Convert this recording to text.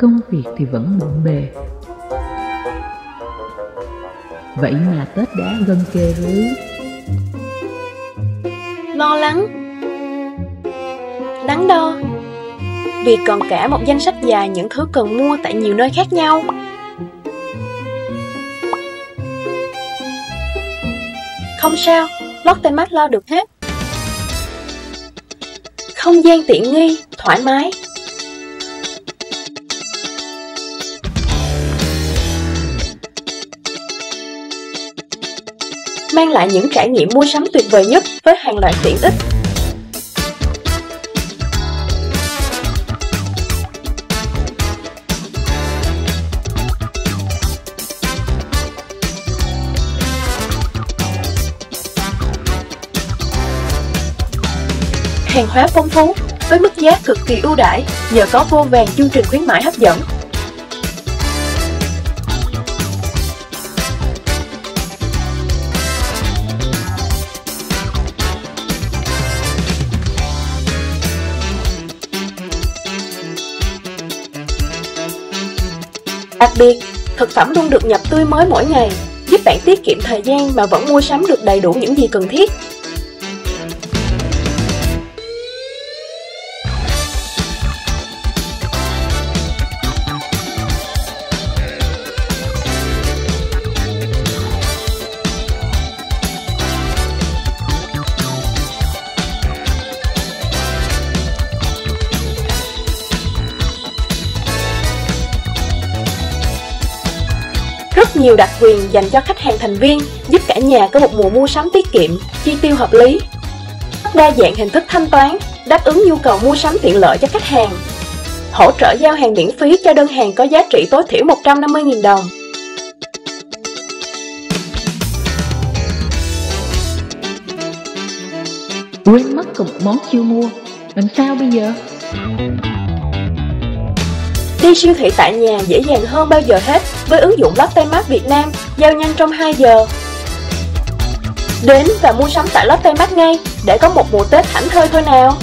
Công việc thì vẫn bộn bề, vậy mà Tết đã gần kề rồi. Lo lắng, đắn đo, vì còn cả một danh sách dài những thứ cần mua tại nhiều nơi khác nhau. Không sao, LOTTE Mart lo được hết. Không gian tiện nghi, thoải mái. Mang lại những trải nghiệm mua sắm tuyệt vời nhất với hàng loạt tiện ích. Hàng hóa phong phú với mức giá cực kỳ ưu đãi nhờ có vô vàn chương trình khuyến mãi hấp dẫn. Đặc biệt, thực phẩm luôn được nhập tươi mới mỗi ngày, giúp bạn tiết kiệm thời gian mà vẫn mua sắm được đầy đủ những gì cần thiết. Rất nhiều đặc quyền dành cho khách hàng thành viên, giúp cả nhà có một mùa mua sắm tiết kiệm, chi tiêu hợp lý. Đa dạng hình thức thanh toán, đáp ứng nhu cầu mua sắm tiện lợi cho khách hàng. Hỗ trợ giao hàng miễn phí cho đơn hàng có giá trị tối thiểu 150.000 đồng. Quên mất một món chưa mua, làm sao bây giờ? Đi siêu thị tại nhà dễ dàng hơn bao giờ hết với ứng dụng LOTTE Mart Việt Nam, giao nhanh trong 2 giờ. Đến và mua sắm tại LOTTE Mart ngay để có một mùa Tết thảnh thơi thôi nào.